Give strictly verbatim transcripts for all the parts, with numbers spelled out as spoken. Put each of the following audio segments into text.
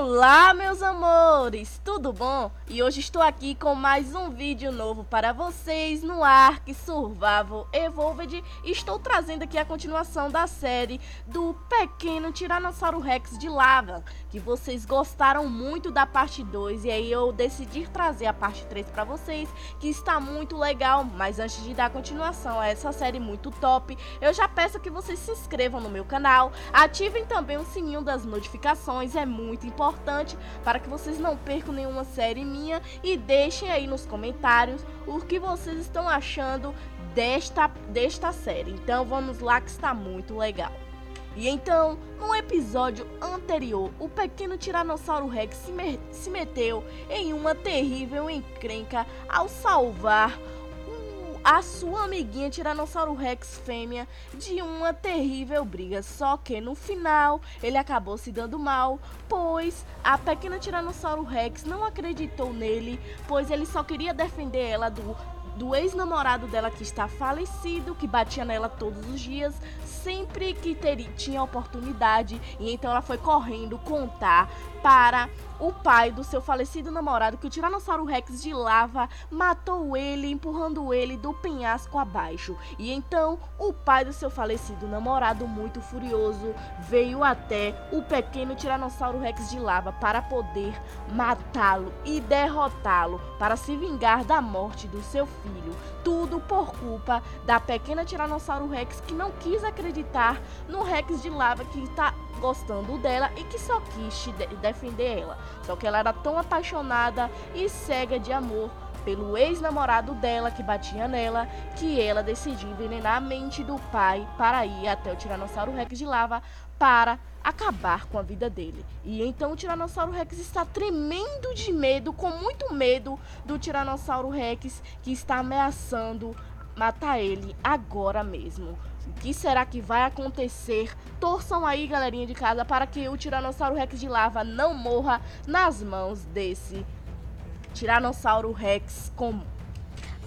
Olá meus amores, tudo bom? E hoje estou aqui com mais um vídeo novo para vocês no Ark Survival Evolved. Estou trazendo aqui a continuação da série do pequeno Tiranossauro Rex de lava, que vocês gostaram muito da parte dois, e aí eu decidi trazer a parte três para vocês, que está muito legal. Mas antes de dar continuação a essa série muito top, eu já peço que vocês se inscrevam no meu canal, ativem também o sininho das notificações, é muito importante importante para que vocês não percam nenhuma série minha, e deixem aí nos comentários o que vocês estão achando desta, desta série. Então vamos lá, que está muito legal. E então, no episódio anterior, o pequeno Tiranossauro Rex se, me se meteu em uma terrível encrenca ao salvar a sua amiguinha Tiranossauro Rex fêmea de uma terrível briga. Só que no final ele acabou se dando mal, pois a pequena Tiranossauro Rex não acreditou nele, pois ele só queria defender ela do, do ex-namorado dela, que está falecido, que batia nela todos os dias, sempre que teria, tinha oportunidade. E então ela foi correndo contar para o pai do seu falecido namorado que o Tiranossauro Rex de lava matou ele, empurrando ele do penhasco abaixo. E então o pai do seu falecido namorado, muito furioso, veio até o pequeno Tiranossauro Rex de lava para poder matá-lo e derrotá-lo, para se vingar da morte do seu filho. Tudo por culpa da pequena Tiranossauro Rex, que não quis acreditar no Rex de lava, que está gostando dela e que só quis de defender ela. Só que ela era tão apaixonada e cega de amor pelo ex-namorado dela, que batia nela, que ela decidiu envenenar a mente do pai para ir até o Tiranossauro Rex de lava para acabar com a vida dele. E então o Tiranossauro Rex está tremendo de medo, com muito medo do Tiranossauro Rex, que está ameaçando matar ele agora mesmo. O que será que vai acontecer? Torçam aí, galerinha de casa, para que o Tiranossauro Rex de lava não morra nas mãos desse Tiranossauro Rex comum.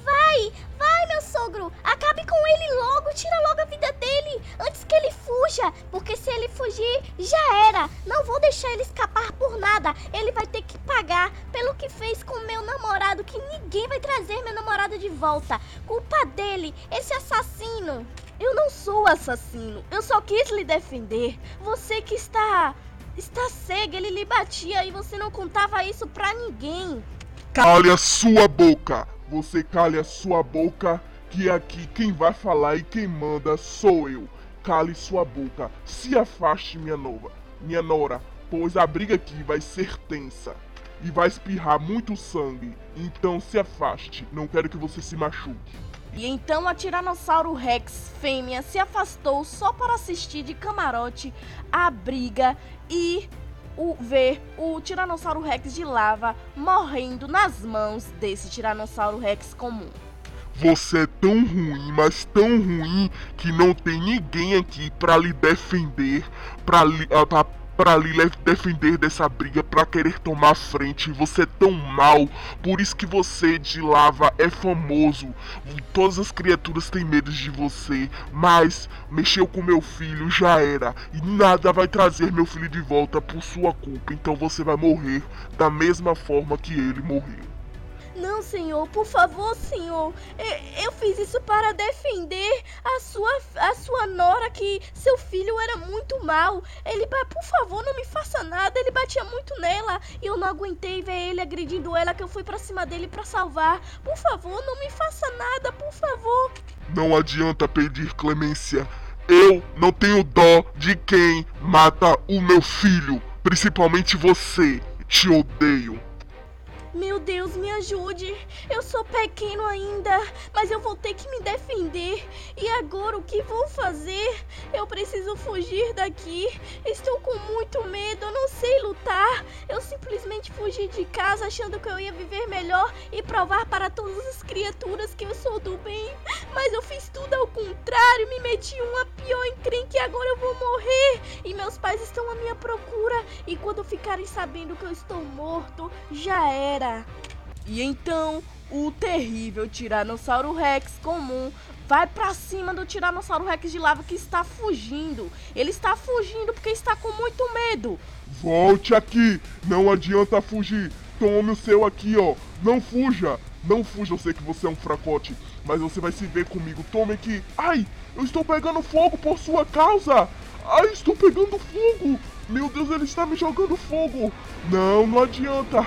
Vai, vai, meu sogro! Acabe com ele logo! Tira logo a vida dele antes que ele fuja! Porque se ele fugir, já era! Não vou deixar ele escapar por nada! Ele vai ter que pagar pelo que fez com meu namorado, que ninguém vai trazer meu namorado de volta! Culpa dele, esse assassino! Eu não sou assassino, eu só quis lhe defender. Você que está, está cega, ele lhe batia e você não contava isso pra ninguém. Cale a sua boca, você cale a sua boca, que aqui quem vai falar e quem manda sou eu. Cale sua boca, se afaste minha nova, minha nora, pois a briga aqui vai ser tensa e vai espirrar muito sangue, então se afaste, não quero que você se machuque. E então a Tiranossauro Rex fêmea se afastou só para assistir de camarote a briga e o, ver o Tiranossauro Rex de lava morrendo nas mãos desse Tiranossauro Rex comum. Você é tão ruim, mas tão ruim, que não tem ninguém aqui para lhe defender, para lhe... Pra... para lhe defender dessa briga, para querer tomar frente. Você é tão mal, por isso que você de lava é famoso. Todas as criaturas têm medo de você, mas mexeu com meu filho, já era. E nada vai trazer meu filho de volta por sua culpa, então você vai morrer da mesma forma que ele morreu. Não, senhor, por favor, senhor, eu, eu fiz isso para defender a sua, a sua nora, que seu filho era muito mal. Ele, por favor, não me faça nada, ele batia muito nela e eu não aguentei ver ele agredindo ela, que eu fui pra cima dele pra salvar. Por favor, não me faça nada, por favor. Não adianta pedir clemência, eu não tenho dó de quem mata o meu filho, principalmente você, te odeio. Meu Deus, me ajude, eu sou pequeno ainda, mas eu vou ter que me defender. E agora o que vou fazer? Eu preciso fugir daqui, estou com muito medo, eu não sei lutar. Eu simplesmente fugi de casa achando que eu ia viver melhor e provar para todas as criaturas que eu sou do bem. Mas eu fiz tudo ao contrário, me meti em uma pior encrenca e agora eu vou morrer. E meus pais estão à minha procura, e quando ficarem sabendo que eu estou morto, já era. E então o terrível Tiranossauro Rex comum Vai pra cima do Tiranossauro Rex de lava que está fugindo. Ele está fugindo porque está com muito medo. Volte aqui. Não adianta fugir. Tome o seu aqui, ó. Não fuja. Não fuja. Eu sei que você é um fracote, mas você vai se ver comigo. Tome aqui. Ai, eu estou pegando fogo por sua causa. Ai, estou pegando fogo. Meu Deus, ele está me jogando fogo. Não, não adianta.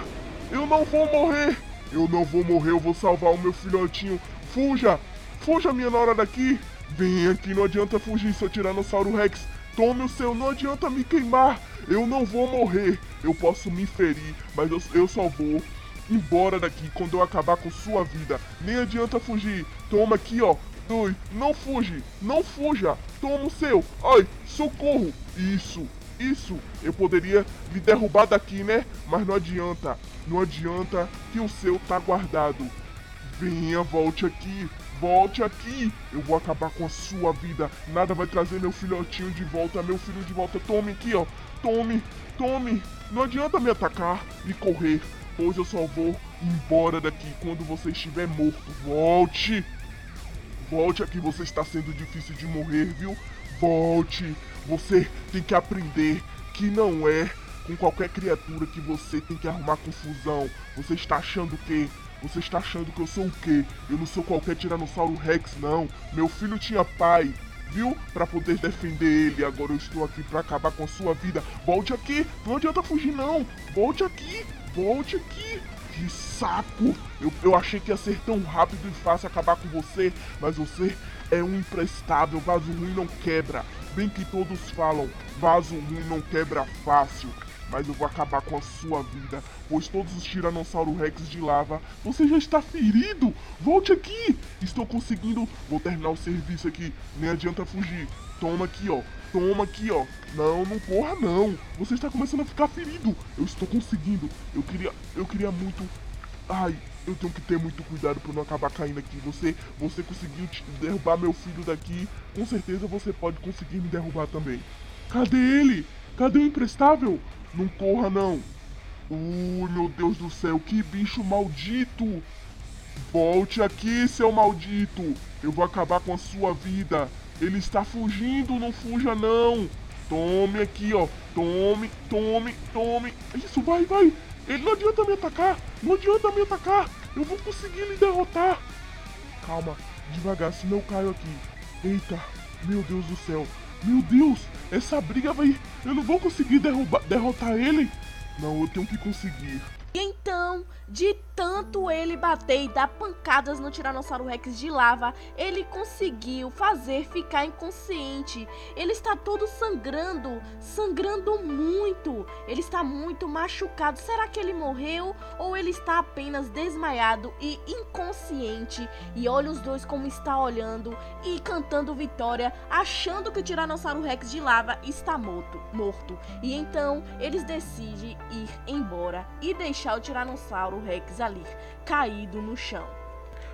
Eu não vou morrer. Eu não vou morrer, eu vou salvar o meu filhotinho. Fuja! Fuja, minha Laura, daqui! Vem aqui, não adianta fugir, seu Tiranossauro Rex. Tome o seu, não adianta me queimar. Eu não vou morrer. Eu posso me ferir, mas eu, eu só vou embora daqui quando eu acabar com sua vida. Nem adianta fugir. Toma aqui, ó. Doi, não fuge, não fuja. Toma o seu. Ai, socorro. Isso, isso. Eu poderia me derrubar daqui, né? Mas não adianta. Não adianta que o seu tá guardado. Venha, volte aqui. Volte aqui. Eu vou acabar com a sua vida. Nada vai trazer meu filhotinho de volta. Meu filho de volta. Tome aqui, ó. Tome, tome. Não adianta me atacar e correr, pois eu só vou embora daqui quando você estiver morto. Volte. Volte aqui. Você está sendo difícil de morrer, viu? Volte. Você tem que aprender que não é com qualquer criatura que você tem que arrumar confusão. Você está achando o quê? Você está achando que eu sou o quê? Eu não sou qualquer Tiranossauro Rex, não. Meu filho tinha pai, viu? Pra poder defender ele. Agora eu estou aqui pra acabar com a sua vida. Volte aqui. Não adianta fugir, não. Volte aqui. Volte aqui. Que saco. Eu, eu achei que ia ser tão rápido e fácil acabar com você, mas você é um imprestável. Vaso ruim não quebra. Bem que todos falam, vaso ruim não quebra fácil. Mas eu vou acabar com a sua vida, pois todos os Tiranossauro Rex de lava, você já está ferido. Volte aqui. Estou conseguindo. Vou terminar o serviço aqui. Nem adianta fugir. Toma aqui, ó. Toma aqui, ó. Não, não corra, não. Você está começando a ficar ferido. Eu estou conseguindo. Eu queria, eu queria muito. Ai, eu tenho que ter muito cuidado para não acabar caindo aqui. Você, você conseguiu derrubar meu filho daqui. Com certeza você pode conseguir me derrubar também. Cadê ele? Cadê o imprestável? Não corra, não. Ui, meu Deus do céu, que bicho maldito. Volte aqui, seu maldito. Eu vou acabar com a sua vida. Ele está fugindo, não fuja, não. Tome aqui, ó. Tome, tome, tome. Isso, vai, vai. Ele não adianta me atacar. Não adianta me atacar. Eu vou conseguir lhe derrotar. Calma, devagar, senão eu caio aqui. Eita, meu Deus do céu. Meu Deus, essa briga vai... Eu não vou conseguir derrubar, derrotar ele. Não, eu tenho que conseguir. E então, de tanto ele bater e dar pancadas no Tiranossauro Rex de lava, ele conseguiu fazer ficar inconsciente. Ele está todo sangrando, sangrando muito. Ele está muito machucado. Será que ele morreu ou ele está apenas desmaiado e inconsciente? E olha os dois como está olhando e cantando vitória, achando que o Tiranossauro Rex de lava está morto, morto. E então, eles decidem ir embora e deixar o Tiranossauro Rex ali, caído no chão.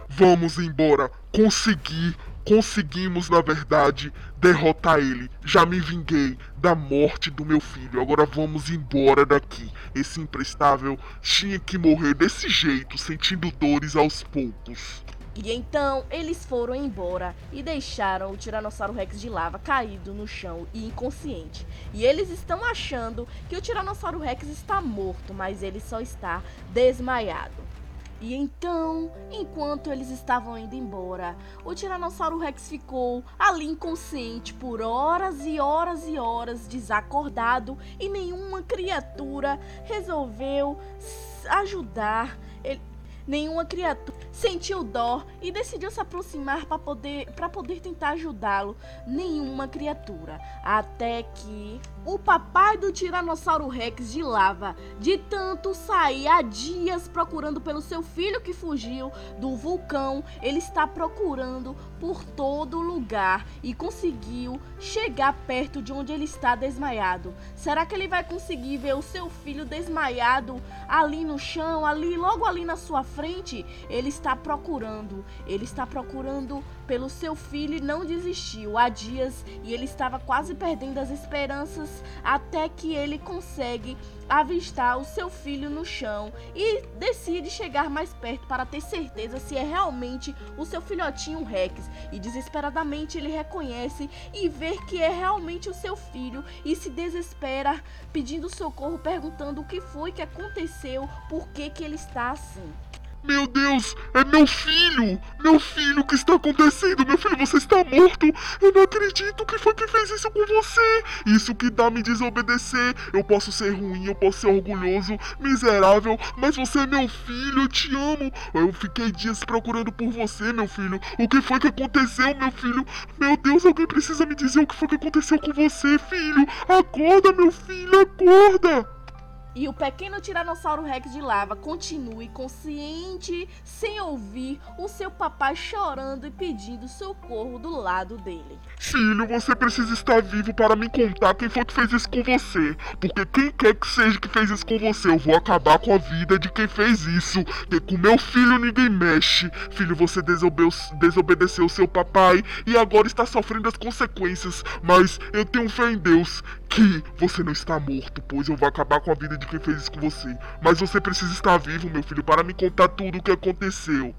Vamos embora. Consegui, conseguimos na verdade derrotar ele. Já me vinguei da morte do meu filho. Agora vamos embora daqui. Esse imprestável tinha que morrer desse jeito, sentindo dores aos poucos. E então eles foram embora e deixaram o Tiranossauro Rex de lava caído no chão e inconsciente. E eles estão achando que o Tiranossauro Rex está morto, mas ele só está desmaiado. E então, enquanto eles estavam indo embora, o Tiranossauro Rex ficou ali inconsciente por horas e horas e horas, desacordado, e nenhuma criatura resolveu ajudar ele. Nenhuma criatura sentiu dó e decidiu se aproximar para poder, para poder tentar ajudá-lo. Nenhuma criatura. Até que o papai do Tiranossauro Rex de lava, de tanto sair há dias procurando pelo seu filho que fugiu do vulcão, ele está procurando por todo lugar e conseguiu chegar perto de onde ele está desmaiado. Será que ele vai conseguir ver o seu filho desmaiado ali no chão, ali logo ali na sua frente? Ele está procurando, ele está procurando pelo seu filho e não desistiu há dias, e ele estava quase perdendo as esperanças até que ele consegue avistar o seu filho no chão e decide chegar mais perto para ter certeza se é realmente o seu filhotinho Rex. E desesperadamente ele reconhece e vê que é realmente o seu filho e se desespera pedindo socorro, perguntando o que foi que aconteceu, por que que ele está assim. Meu Deus, é meu filho! Meu filho, o que está acontecendo? Meu filho, você está morto! Eu não acredito! Quem foi que fez isso com você? Isso que dá me desobedecer! Eu posso ser ruim, eu posso ser orgulhoso, miserável, mas você é meu filho, eu te amo! Eu fiquei dias procurando por você, meu filho! O que foi que aconteceu, meu filho? Meu Deus, alguém precisa me dizer o que foi que aconteceu com você, filho! Acorda, meu filho, acorda! E o pequeno tiranossauro Rex de lava continua inconsciente, sem ouvir o seu papai chorando e pedindo socorro do lado dele. Filho, você precisa estar vivo para me contar quem foi que fez isso com você. Porque quem quer que seja que fez isso com você, eu vou acabar com a vida de quem fez isso. Porque com meu filho ninguém mexe. Filho, você desobede- desobedeceu seu papai e agora está sofrendo as consequências. Mas eu tenho fé em Deus que você não está morto, pois eu vou acabar com a vida de quem fez isso com você. Mas você precisa estar vivo, meu filho, para me contar tudo o que aconteceu.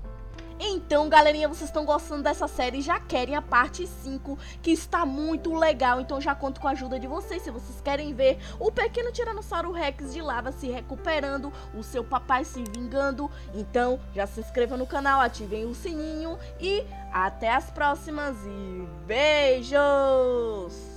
Então, galerinha, vocês estão gostando dessa série e já querem a parte cinco, que está muito legal. Então já conto com a ajuda de vocês, se vocês querem ver o pequeno tiranossauro Rex de lava se recuperando, o seu papai se vingando. Então já se inscrevam no canal, ativem o sininho e até as próximas e beijos!